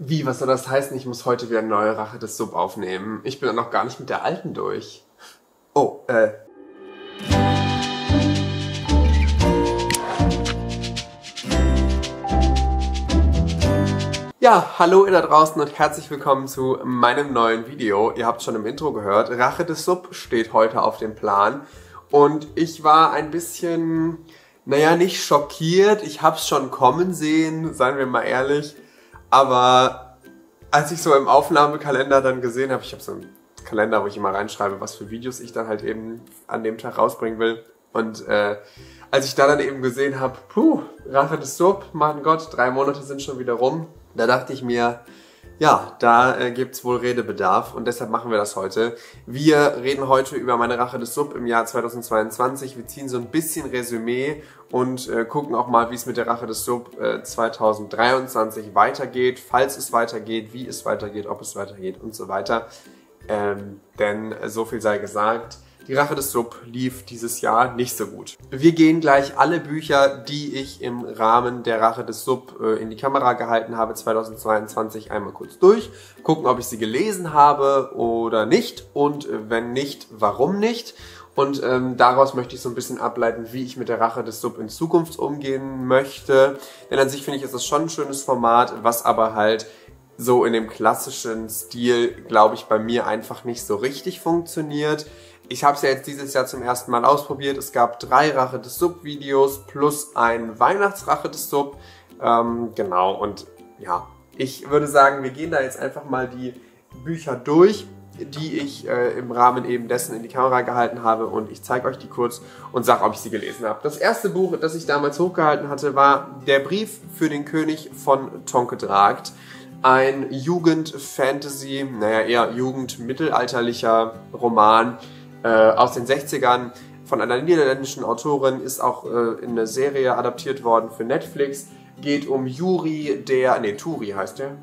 Wie, was soll das heißen? Ich muss heute wieder eine neue Rache des Sub aufnehmen. Ich bin noch gar nicht mit der alten durch. Oh, Ja, hallo ihr da draußen und herzlich willkommen zu meinem neuen Video. Ihr habt schon im Intro gehört, Rache des Sub steht heute auf dem Plan. Und ich war ein bisschen, naja, nicht schockiert. Ich hab's schon kommen sehen, seien wir mal ehrlich. Aber als ich so im Aufnahmekalender dann gesehen habe, ich habe so einen Kalender, wo ich immer reinschreibe, was für Videos ich dann halt eben an dem Tag rausbringen will. Und als ich da dann eben gesehen habe, puh, Rache des Sub, mein Gott, 3 Monate sind schon wieder rum. Da dachte ich mir, ja, da gibt's wohl Redebedarf und deshalb machen wir das heute. Wir reden heute über meine Rache des Sub im Jahr 2022. Wir ziehen so ein bisschen Resümee und gucken auch mal, wie es mit der Rache des Sub 2023 weitergeht, falls es weitergeht, wie es weitergeht, ob es weitergeht und so weiter. Denn so viel sei gesagt. Die Rache des Sub lief dieses Jahr nicht so gut. Wir gehen gleich alle Bücher, die ich im Rahmen der Rache des Sub in die Kamera gehalten habe 2022 einmal kurz durch, gucken, ob ich sie gelesen habe oder nicht und wenn nicht, warum nicht. Und daraus möchte ich so ein bisschen ableiten, wie ich mit der Rache des Sub in Zukunft umgehen möchte. Denn an sich finde ich, ist das schon ein schönes Format, was aber halt so in dem klassischen Stil, glaube ich, bei mir einfach nicht so richtig funktioniert. Ich habe es ja jetzt dieses Jahr zum ersten Mal ausprobiert. Es gab 3 Rache des Sub-Videos plus ein Weihnachtsrache des Sub. Genau, und ja, ich würde sagen, wir gehen da jetzt einfach mal die Bücher durch, die ich im Rahmen eben dessen in die Kamera gehalten habe. Und ich zeige euch die kurz und sage, ob ich sie gelesen habe. Das erste Buch, das ich damals hochgehalten hatte, war Der Brief für den König von Tonke Dragt. Ein Jugend-Fantasy, naja, eher Jugend-mittelalterlicher Roman, aus den 60ern von einer niederländischen Autorin, ist auch in eine Serie adaptiert worden für Netflix. Geht um Yuri, der, nee, Turi heißt der,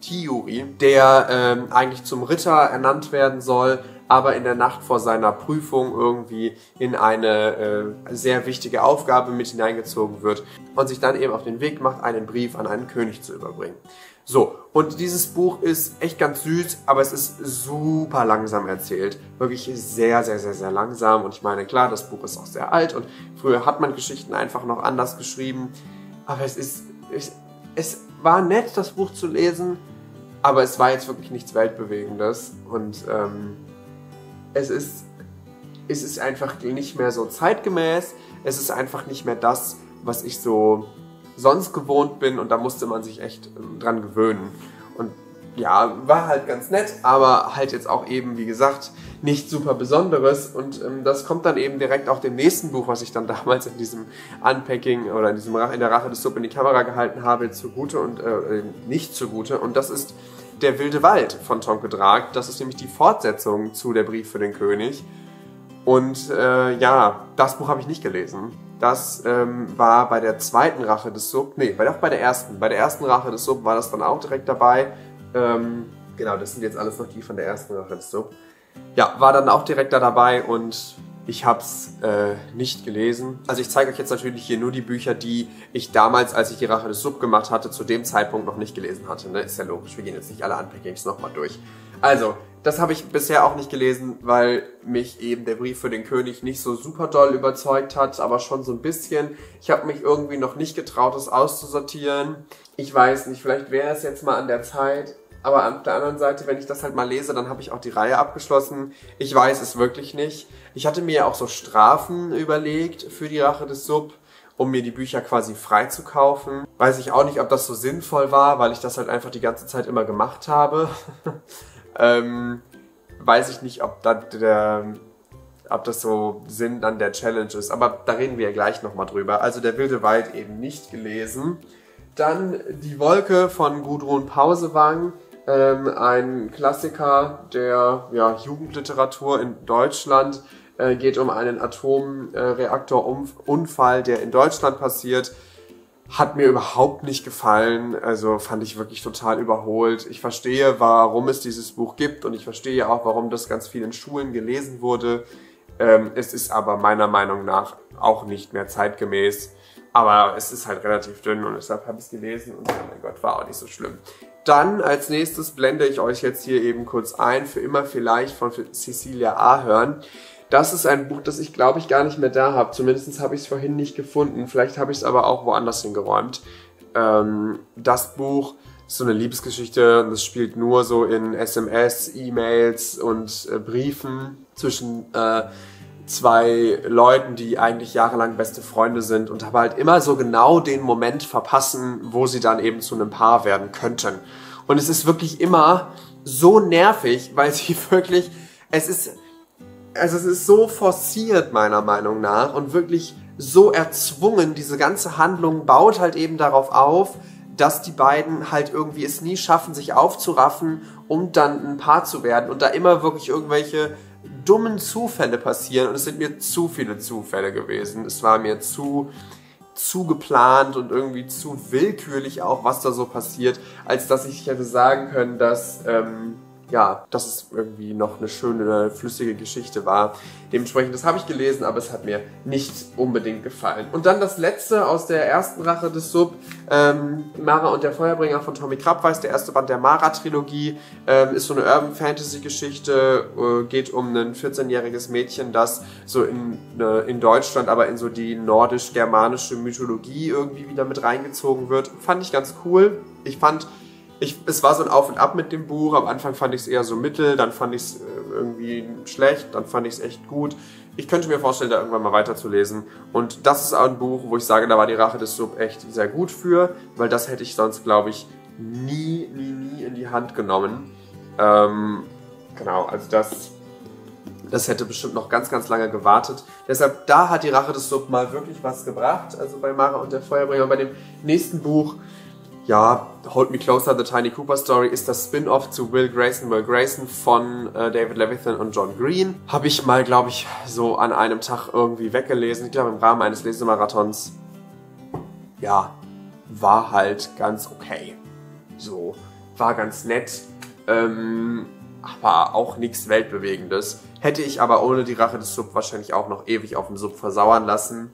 Tiuri, der eigentlich zum Ritter ernannt werden soll, aber in der Nacht vor seiner Prüfung irgendwie in eine sehr wichtige Aufgabe mit hineingezogen wird und sich dann eben auf den Weg macht, einen Brief an einen König zu überbringen. So, und dieses Buch ist echt ganz süß, aber es ist super langsam erzählt. Wirklich sehr, sehr, sehr, sehr langsam. Und ich meine, klar, das Buch ist auch sehr alt und früher hat man Geschichten einfach noch anders geschrieben. Aber es war nett, das Buch zu lesen, aber es war jetzt wirklich nichts Weltbewegendes. Und es ist einfach nicht mehr so zeitgemäß. Es ist einfach nicht mehr das, was ich so sonst gewohnt bin, und da musste man sich echt dran gewöhnen. Und ja, war halt ganz nett, aber halt jetzt auch eben, wie gesagt, nicht super Besonderes. Und das kommt dann eben direkt auch dem nächsten Buch, was ich dann damals in diesem Unpacking oder in der Rache des Sub in die Kamera gehalten habe, zugute und nicht zugute. Und das ist Der Wilde Wald von Tonke Dragt. Das ist nämlich die Fortsetzung zu Der Brief für den König. Und ja, das Buch habe ich nicht gelesen. Das war bei der zweiten Rache des Sub, nee, auch bei der ersten. Bei der ersten Rache des Sub war das dann auch direkt dabei. Genau, das sind jetzt alles noch die von der ersten Rache des Sub. Ja, war dann auch direkt da dabei und ich hab's nicht gelesen. Also ich zeige euch jetzt natürlich hier nur die Bücher, die ich damals, als ich die Rache des Sub gemacht hatte, zu dem Zeitpunkt noch nicht gelesen hatte. Ne? Ist ja logisch, wir gehen jetzt nicht alle Unpackings nochmal durch. Also, das habe ich bisher auch nicht gelesen, weil mich eben Der Brief für den König nicht so super doll überzeugt hat, aber schon so ein bisschen. Ich habe mich irgendwie noch nicht getraut, das auszusortieren. Ich weiß nicht, vielleicht wäre es jetzt mal an der Zeit, aber an der anderen Seite, wenn ich das halt mal lese, dann habe ich auch die Reihe abgeschlossen. Ich weiß es wirklich nicht. Ich hatte mir ja auch so Strafen überlegt für die Rache des Sub, um mir die Bücher quasi frei zu kaufen. Weiß ich auch nicht, ob das so sinnvoll war, weil ich das halt einfach die ganze Zeit immer gemacht habe. Weiß ich nicht, ob das so Sinn an der Challenge ist, aber da reden wir ja gleich nochmal drüber. Also Der Wilde Wald eben nicht gelesen. Dann Die Wolke von Gudrun Pausewang, ein Klassiker der ja, Jugendliteratur in Deutschland. Geht um einen Atomreaktorunfall, der in Deutschland passiert. Hat mir überhaupt nicht gefallen, also fand ich wirklich total überholt. Ich verstehe, warum es dieses Buch gibt und ich verstehe auch, warum das ganz viel in Schulen gelesen wurde. Es ist aber meiner Meinung nach auch nicht mehr zeitgemäß. Aber es ist halt relativ dünn und deshalb habe ich es gelesen und oh mein Gott, war auch nicht so schlimm. Dann als nächstes blende ich euch jetzt hier eben kurz ein, Für immer vielleicht von Cecilia Ahern. Das ist ein Buch, das ich glaube ich gar nicht mehr da habe. Zumindest habe ich es vorhin nicht gefunden. Vielleicht habe ich es aber auch woanders hingeräumt. Das Buch ist so eine Liebesgeschichte. Das spielt nur so in SMS, E-Mails und Briefen zwischen zwei Leuten, die eigentlich jahrelang beste Freunde sind und aber halt immer so genau den Moment verpassen, wo sie dann eben zu einem Paar werden könnten. Und es ist wirklich immer so nervig, weil sie wirklich... Also es ist so forciert meiner Meinung nach und wirklich so erzwungen. Diese ganze Handlung baut halt eben darauf auf, dass die beiden halt irgendwie es nie schaffen, sich aufzuraffen, um dann ein Paar zu werden. Und da immer wirklich irgendwelche dummen Zufälle passieren. Und es sind mir zu viele Zufälle gewesen. Es war mir zu geplant und irgendwie zu willkürlich auch, was da so passiert, als dass ich hätte sagen können, dass... ja, dass es irgendwie noch eine schöne, flüssige Geschichte war. Dementsprechend, das habe ich gelesen, aber es hat mir nicht unbedingt gefallen. Und dann das letzte aus der ersten Rache des Sub, Mara und der Feuerbringer von Tommy Krappweis, der erste Band der Mara-Trilogie, ist so eine Urban-Fantasy-Geschichte, geht um ein 14-jähriges Mädchen, das so in Deutschland, aber in so die nordisch-germanische Mythologie irgendwie wieder mit reingezogen wird. Fand ich ganz cool. Es war so ein Auf und Ab mit dem Buch. Am Anfang fand ich es eher so mittel, dann fand ich es irgendwie schlecht, dann fand ich es echt gut. Ich könnte mir vorstellen, da irgendwann mal weiterzulesen. Und das ist auch ein Buch, wo ich sage, da war die Rache des Sub echt sehr gut für, weil das hätte ich sonst, glaube ich, nie in die Hand genommen. Genau, also das hätte bestimmt noch ganz lange gewartet. Deshalb, da hat die Rache des Sub mal wirklich was gebracht. Also bei Mara und der Feuerbringer, bei dem nächsten Buch... Ja, Hold Me Closer, The Tiny Cooper Story ist das Spin-Off zu Will Grayson von David Levithan und John Green. Habe ich mal, glaube ich, so an einem Tag irgendwie weggelesen. Ich glaube, im Rahmen eines Lesemarathons. Ja, war halt ganz okay. So, war ganz nett. Aber auch nichts Weltbewegendes. Hätte ich aber ohne die Rache des Sub wahrscheinlich auch noch ewig auf dem Sub versauern lassen.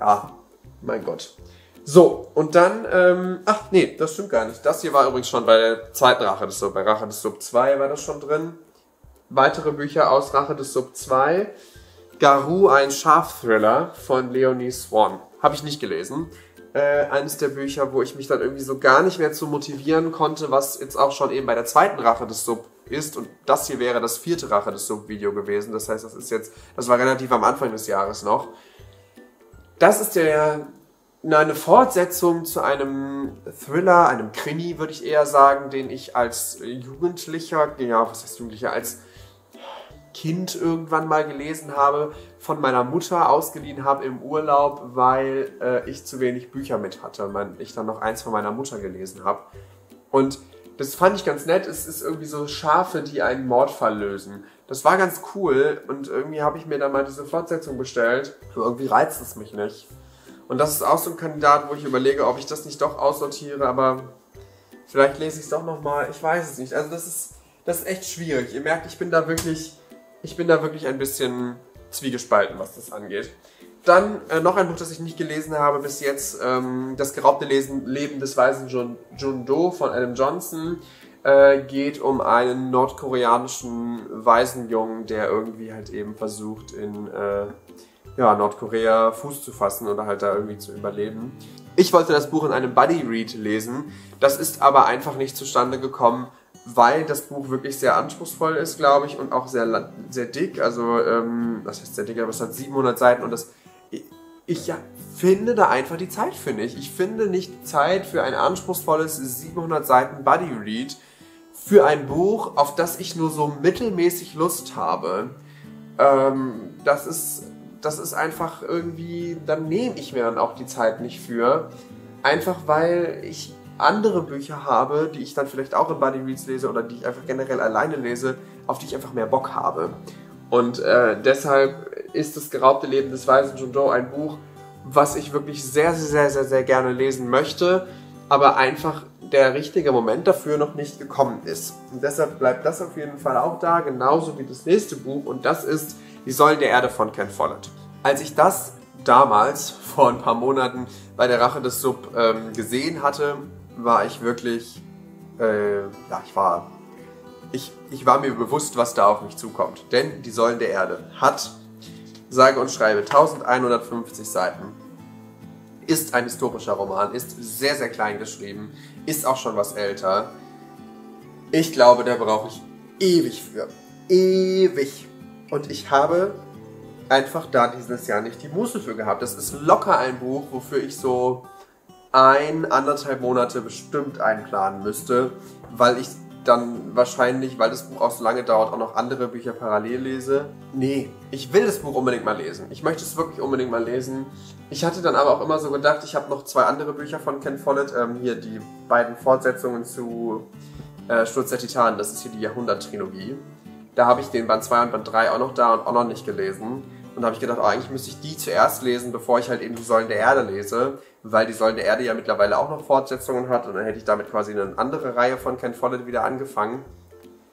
Ja, mein Gott. So, und dann, ach nee, das stimmt gar nicht. Das hier war übrigens schon bei der zweiten Rache des Sub, bei Rache des Sub 2 war das schon drin. Weitere Bücher aus Rache des Sub 2. Garou, ein Schafthriller von Leonie Swann. Habe ich nicht gelesen. Eines der Bücher, wo ich mich dann irgendwie so gar nicht mehr zu motivieren konnte, was jetzt auch schon eben bei der zweiten Rache des Sub ist. Und das hier wäre das vierte Rache des Sub-Video gewesen. Das heißt, das war relativ am Anfang des Jahres noch. Das ist eine Fortsetzung zu einem Thriller, einem Krimi, würde ich eher sagen, den ich als Jugendlicher, ja, was heißt Jugendlicher, als Kind irgendwann mal gelesen habe, von meiner Mutter ausgeliehen habe im Urlaub, weil ich zu wenig Bücher mit hatte, weil ich dann noch eins von meiner Mutter gelesen habe. Und das fand ich ganz nett, es ist irgendwie so Schafe, die einen Mordfall lösen. Das war ganz cool und irgendwie habe ich mir dann mal diese Fortsetzung bestellt. Aber irgendwie reizt es mich nicht. Und das ist auch so ein Kandidat, wo ich überlege, ob ich das nicht doch aussortiere, aber vielleicht lese ich es doch nochmal, ich weiß es nicht. Also das ist echt schwierig. Ihr merkt, ich bin da wirklich ein bisschen zwiegespalten, was das angeht. Dann noch ein Buch, das ich nicht gelesen habe bis jetzt, Das geraubte Leben des Waisen Jun Do von Adam Johnson. Geht um einen nordkoreanischen Waisenjungen, der irgendwie halt eben versucht in... ja, Nordkorea Fuß zu fassen oder halt da irgendwie zu überleben. Ich wollte das Buch in einem Buddy-Read lesen, das ist aber einfach nicht zustande gekommen, weil das Buch wirklich sehr anspruchsvoll ist, glaube ich, und auch sehr dick, also, was heißt sehr dick, aber es hat 700 Seiten und das... Ich finde da einfach die Zeit für nicht. Ich finde nicht Zeit für ein anspruchsvolles 700 Seiten Buddy-Read für ein Buch, auf das ich nur so mittelmäßig Lust habe. Das ist einfach irgendwie, dann nehme ich mir dann auch die Zeit nicht für. Einfach weil ich andere Bücher habe, die ich dann vielleicht auch in Buddy Reads lese oder die ich einfach generell alleine lese, auf die ich einfach mehr Bock habe. Und deshalb ist Das geraubte Leben des Waisen Jun Do ein Buch, was ich wirklich sehr gerne lesen möchte, aber einfach der richtige Moment dafür noch nicht gekommen ist. Und deshalb bleibt das auf jeden Fall auch da, genauso wie das nächste Buch und das ist Die Säulen der Erde von Ken Follett. Als ich das damals, vor ein paar Monaten, bei der Rache des Sub gesehen hatte, war ich wirklich, ich war mir bewusst, was da auf mich zukommt. Denn Die Säulen der Erde hat, sage und schreibe, 1150 Seiten. Ist ein historischer Roman, ist sehr, sehr klein geschrieben, ist auch schon was älter. Ich glaube, da brauche ich ewig für. Ewig. Und ich habe einfach da dieses Jahr nicht die Muße für gehabt. Das ist locker ein Buch, wofür ich so anderthalb Monate bestimmt einplanen müsste, weil ich dann wahrscheinlich, weil das Buch auch so lange dauert, auch noch andere Bücher parallel lese. Nee, ich will das Buch unbedingt mal lesen. Ich möchte es wirklich unbedingt mal lesen. Ich hatte dann aber auch immer so gedacht, ich habe noch zwei andere Bücher von Ken Follett, hier die beiden Fortsetzungen zu Sturz der Titanen, das ist hier die Jahrhundert-Trilogie. Da habe ich den Band 2 und Band 3 auch noch da und auch noch nicht gelesen. Und da habe ich gedacht, oh, eigentlich müsste ich die zuerst lesen, bevor ich halt eben Die Säulen der Erde lese, weil Die Säulen der Erde ja mittlerweile auch noch Fortsetzungen hat und dann hätte ich damit quasi eine andere Reihe von Ken Follett wieder angefangen.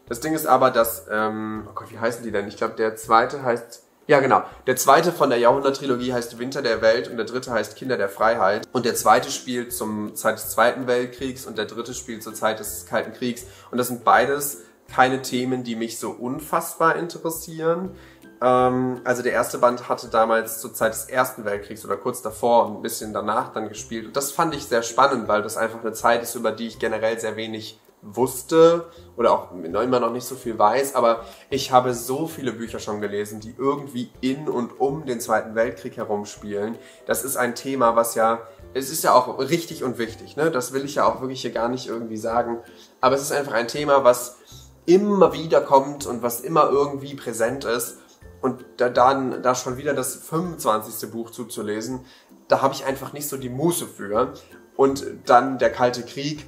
Das Ding ist aber, dass, oh Gott, wie heißen die denn? Ich glaube, der zweite heißt, ja genau, der zweite von der Jahrhundert-Trilogie heißt Winter der Welt und der dritte heißt Kinder der Freiheit. Und der zweite spielt zur Zeit des Zweiten Weltkriegs und der dritte spielt zur Zeit des Kalten Kriegs. Und das sind beides keine Themen, die mich so unfassbar interessieren. Also der erste Band hatte damals zur Zeit des Ersten Weltkriegs oder kurz davor und ein bisschen danach dann gespielt. Und das fand ich sehr spannend, weil das einfach eine Zeit ist, über die ich generell sehr wenig wusste oder auch immer noch nicht so viel weiß. Aber ich habe so viele Bücher schon gelesen, die irgendwie in und um den Zweiten Weltkrieg herumspielen. Das ist ein Thema, was ja, es ist ja auch richtig und wichtig, ne? Das will ich ja auch wirklich hier gar nicht irgendwie sagen. Aber es ist einfach ein Thema, was immer wieder kommt und was immer irgendwie präsent ist. Und da schon wieder das 25. Buch zuzulesen, da habe ich einfach nicht so die Muße für. Und dann der Kalte Krieg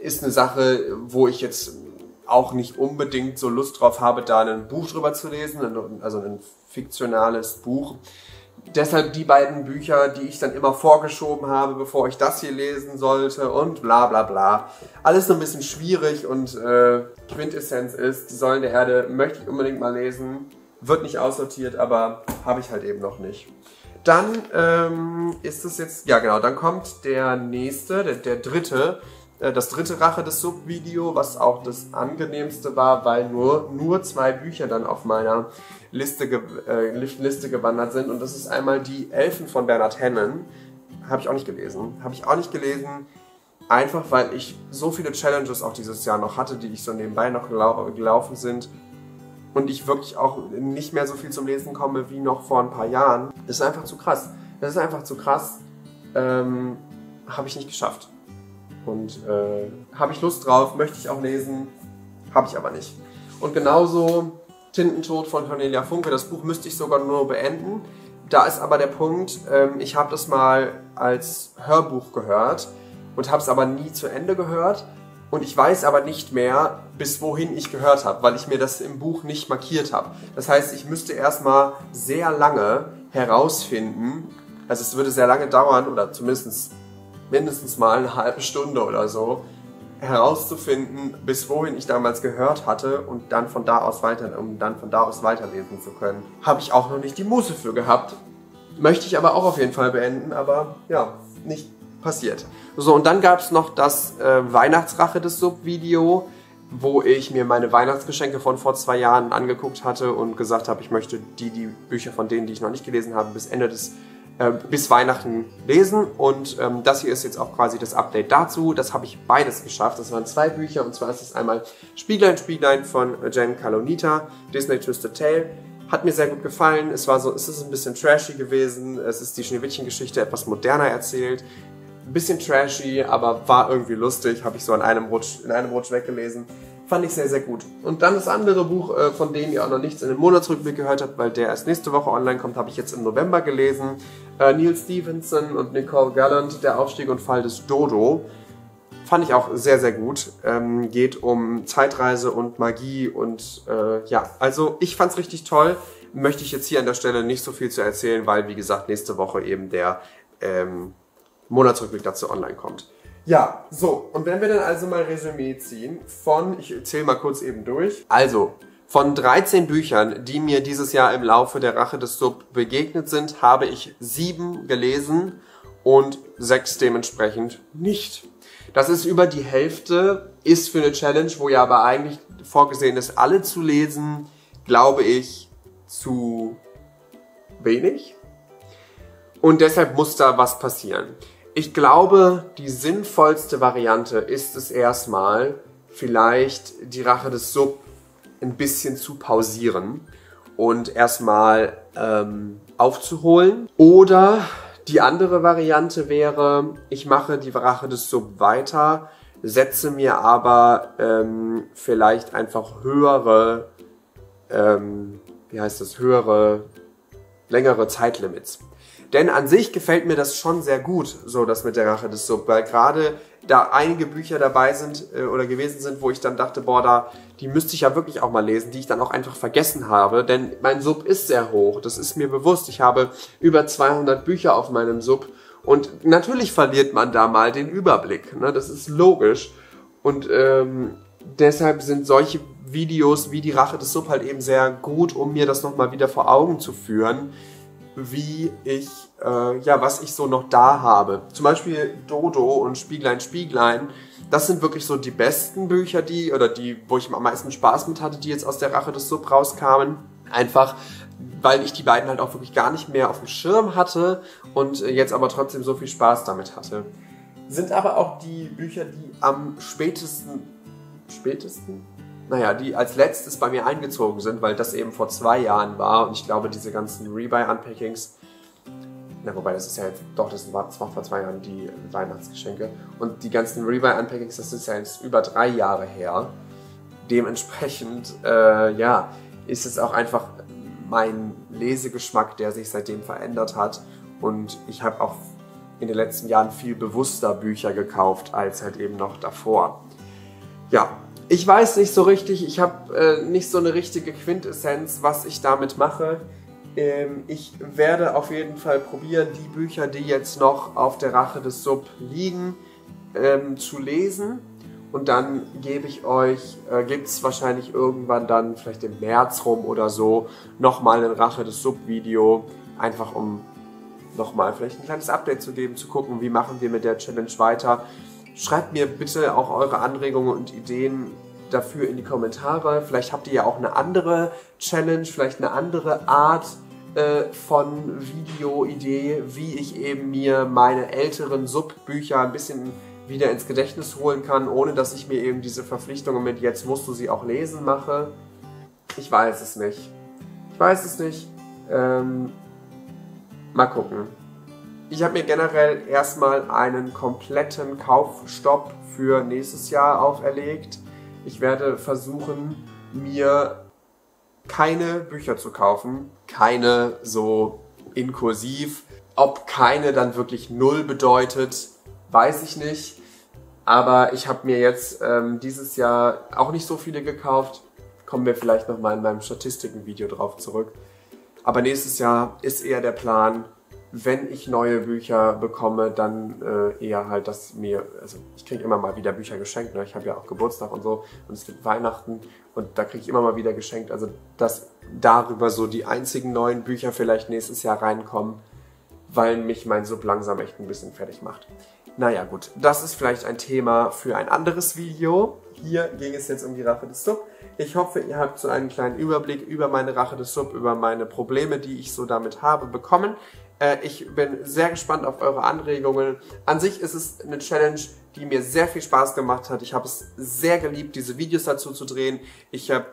ist eine Sache, wo ich jetzt auch nicht unbedingt so Lust drauf habe, da ein Buch drüber zu lesen, also ein fiktionales Buch. Deshalb die beiden Bücher, die ich dann immer vorgeschoben habe, bevor ich das hier lesen sollte und bla bla bla. Alles so ein bisschen schwierig und Quintessenz ist, Die Säulen der Erde möchte ich unbedingt mal lesen. Wird nicht aussortiert, aber habe ich halt eben noch nicht. Dann ist es jetzt, ja genau, dann kommt der nächste, der dritte, das dritte Rache des Sub-Video, was auch das angenehmste war, weil nur zwei Bücher dann auf meiner Liste, Liste gewandert sind. Und das ist einmal Die Elfen von Bernhard Hennen. Habe ich auch nicht gelesen. Einfach weil ich so viele Challenges auch dieses Jahr noch hatte, die ich so nebenbei noch gelaufen sind. Und ich wirklich auch nicht mehr so viel zum Lesen komme wie noch vor ein paar Jahren. Das ist einfach zu krass. Habe ich nicht geschafft. Und habe ich Lust drauf, möchte ich auch lesen, habe ich aber nicht. Und genauso Tintentod von Cornelia Funke, das Buch müsste ich sogar nur beenden. Da ist aber der Punkt, ich habe das mal als Hörbuch gehört und habe es aber nie zu Ende gehört. Und ich weiß aber nicht mehr, bis wohin ich gehört habe, weil ich mir das im Buch nicht markiert habe. Das heißt, ich müsste erstmal sehr lange herausfinden, also es würde sehr lange dauern, oder zumindest mindestens mal eine halbe Stunde oder so, herauszufinden, bis wohin ich damals gehört hatte und dann von da aus weiterlesen zu können. Habe ich auch noch nicht die Muße für gehabt. Möchte ich aber auch auf jeden Fall beenden, aber ja, nicht passiert. So, und dann gab es noch das Weihnachtsrache des Sub-Video, wo ich mir meine Weihnachtsgeschenke von vor 2 Jahren angeguckt hatte und gesagt habe, ich möchte die Bücher von denen, die ich noch nicht gelesen habe, bis Weihnachten lesen. Und das hier ist jetzt auch quasi das Update dazu. Das habe ich beides geschafft. Das waren 2 Bücher, und zwar ist es einmal Spieglein, Spieglein von Jen Calonita, Disney Twisted the Tale. Hat mir sehr gut gefallen. Es ist ein bisschen trashy gewesen. Es ist die Schneewittchen-Geschichte etwas moderner erzählt. Bisschen trashy, aber war irgendwie lustig, habe ich so in einem Rutsch weggelesen. Fand ich sehr, sehr gut. Und dann das andere Buch, von dem ihr auch noch nichts in dem Monatsrückblick gehört habt, weil der erst nächste Woche online kommt, habe ich jetzt im November gelesen. Neal Stephenson und Nicole Galland, Der Aufstieg und Fall des Dodo. Fand ich auch sehr, sehr gut. Geht um Zeitreise und Magie und ja, also ich fand's richtig toll. Möchte ich jetzt hier an der Stelle nicht so viel zu erzählen, weil wie gesagt, nächste Woche eben der Monatsrückblick dazu online kommt. Ja, so, und wenn wir dann also mal Resümee ziehen von, ich zähle mal kurz eben durch. Also, Von 13 Büchern, die mir dieses Jahr im Laufe der Rache des Sub begegnet sind, habe ich 7 gelesen und 6 dementsprechend nicht. Das ist über die Hälfte, ist für eine Challenge, wo ja aber eigentlich vorgesehen ist, alle zu lesen, glaube ich, zu wenig. Und deshalb muss da was passieren. Ich glaube, die sinnvollste Variante ist es erstmal, vielleicht die Rache des Sub ein bisschen zu pausieren und erstmal aufzuholen. Oder die andere Variante wäre, ich mache die Rache des Sub weiter, setze mir aber vielleicht einfach höhere, längere Zeitlimits. Denn an sich gefällt mir das schon sehr gut, so das mit der Rache des Sub, weil gerade da einige Bücher dabei sind oder gewesen sind, wo ich dann dachte, boah, die müsste ich ja wirklich auch mal lesen, die ich dann auch einfach vergessen habe, denn mein Sub ist sehr hoch, das ist mir bewusst. Ich habe über 200 Bücher auf meinem Sub und natürlich verliert man da mal den Überblick, ne? Das ist logisch und deshalb sind solche Videos wie die Rache des Sub halt eben sehr gut, um mir das nochmal wieder vor Augen zu führen, wie ich, was ich so noch da habe. Zum Beispiel Dodo und Spieglein, Spieglein, das sind wirklich so die besten Bücher, wo ich am meisten Spaß mit hatte, die jetzt aus der Rache des Sub rauskamen. Einfach, weil ich die beiden halt auch wirklich gar nicht mehr auf dem Schirm hatte und jetzt aber trotzdem so viel Spaß damit hatte. Sind aber auch die Bücher, die am spätesten? Naja, die als letztes bei mir eingezogen sind, weil das eben vor 2 Jahren war und ich glaube, diese ganzen Rebuy-Unpackings, na wobei, das ist ja jetzt, doch, das war vor 2 Jahren die Weihnachtsgeschenke und die ganzen Rebuy-Unpackings, das ist ja jetzt über 3 Jahre her. Dementsprechend, ist es auch einfach mein Lesegeschmack, der sich seitdem verändert hat und ich habe auch in den letzten Jahren viel bewusster Bücher gekauft, als halt eben noch davor. Ja. Ich weiß nicht so richtig, ich habe nicht so eine richtige Quintessenz, was ich damit mache. Ich werde auf jeden Fall probieren, die Bücher, die jetzt noch auf der Rache des Sub liegen, zu lesen. Und dann gebe ich euch, gibt es wahrscheinlich irgendwann dann, vielleicht im März rum oder so, nochmal ein Rache des Sub Video. Einfach um nochmal vielleicht ein kleines Update zu geben, zu gucken, wie machen wir mit der Challenge weiter. Schreibt mir bitte auch eure Anregungen und Ideen dafür in die Kommentare. Vielleicht habt ihr ja auch eine andere Challenge, vielleicht eine andere Art von Videoidee, wie ich eben mir meine älteren Sub-Bücher ein bisschen wieder ins Gedächtnis holen kann, ohne dass ich mir eben diese Verpflichtungen mit jetzt musst du sie auch lesen mache. Ich weiß es nicht. Mal gucken. Ich habe mir generell erstmal einen kompletten Kaufstopp für nächstes Jahr auferlegt. Ich werde versuchen, mir keine Bücher zu kaufen. Keine so inkursiv. Ob keine dann wirklich null bedeutet, weiß ich nicht. Aber ich habe mir jetzt dieses Jahr auch nicht so viele gekauft. Kommen wir vielleicht nochmal in meinem Statistiken-Video drauf zurück. Aber nächstes Jahr ist eher der Plan, wenn ich neue Bücher bekomme, dann eher halt, dass mir, also ich kriege immer mal wieder Bücher geschenkt, ne? Ich habe ja auch Geburtstag und so und es gibt Weihnachten und da kriege ich immer mal wieder geschenkt, also dass darüber so die einzigen neuen Bücher vielleicht nächstes Jahr reinkommen, weil mich mein Sub langsam echt ein bisschen fertig macht. Naja gut, das ist vielleicht ein Thema für ein anderes Video. Hier ging es jetzt um die Rache des Sub. Ich hoffe, ihr habt so einen kleinen Überblick über meine Rache des Sub, über meine Probleme, die ich so damit habe, bekommen. Ich bin sehr gespannt auf eure Anregungen. An sich ist es eine Challenge, die mir sehr viel Spaß gemacht hat. Ich habe es sehr geliebt, diese Videos dazu zu drehen. Ich habe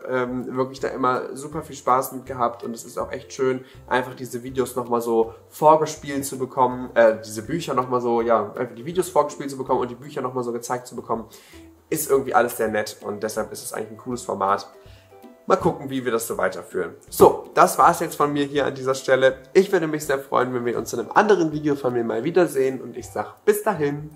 wirklich da immer super viel Spaß mit gehabt und es ist auch echt schön, einfach diese Videos nochmal so vorgespielt zu bekommen, diese Bücher nochmal so, ja, einfach die Videos vorgespielt zu bekommen und die Bücher nochmal so gezeigt zu bekommen. Ist irgendwie alles sehr nett und deshalb ist es eigentlich ein cooles Format. Mal gucken, wie wir das so weiterführen. So, das war's jetzt von mir hier an dieser Stelle. Ich würde mich sehr freuen, wenn wir uns in einem anderen Video von mir mal wiedersehen und ich sage bis dahin.